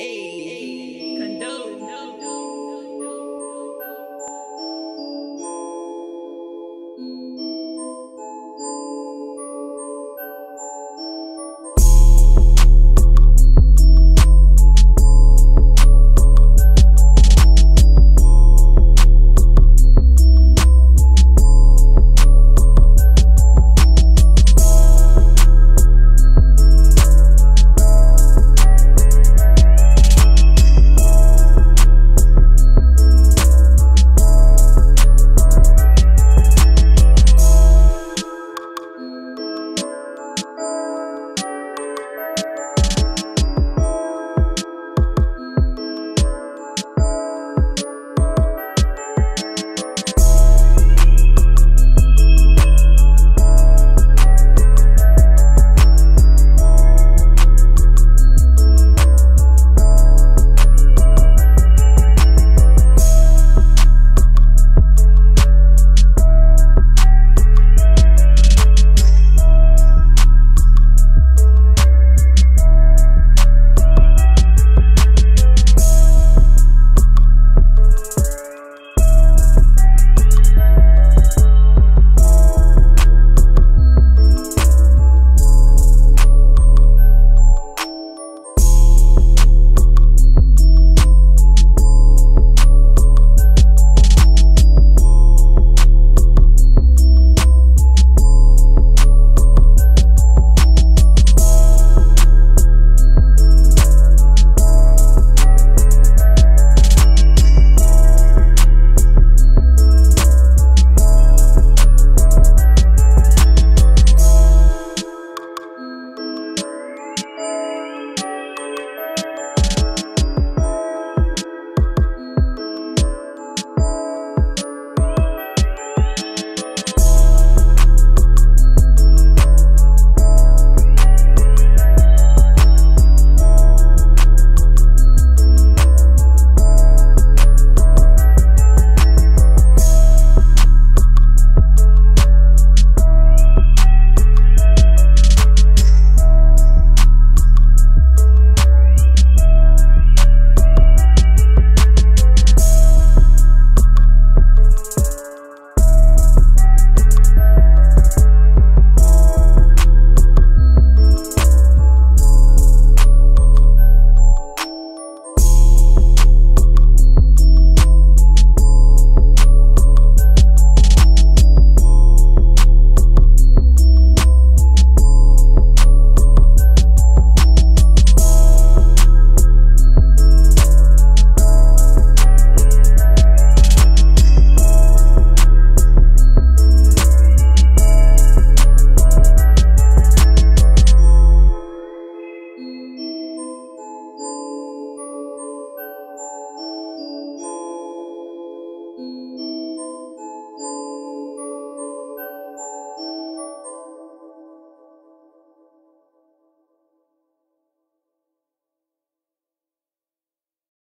Hey.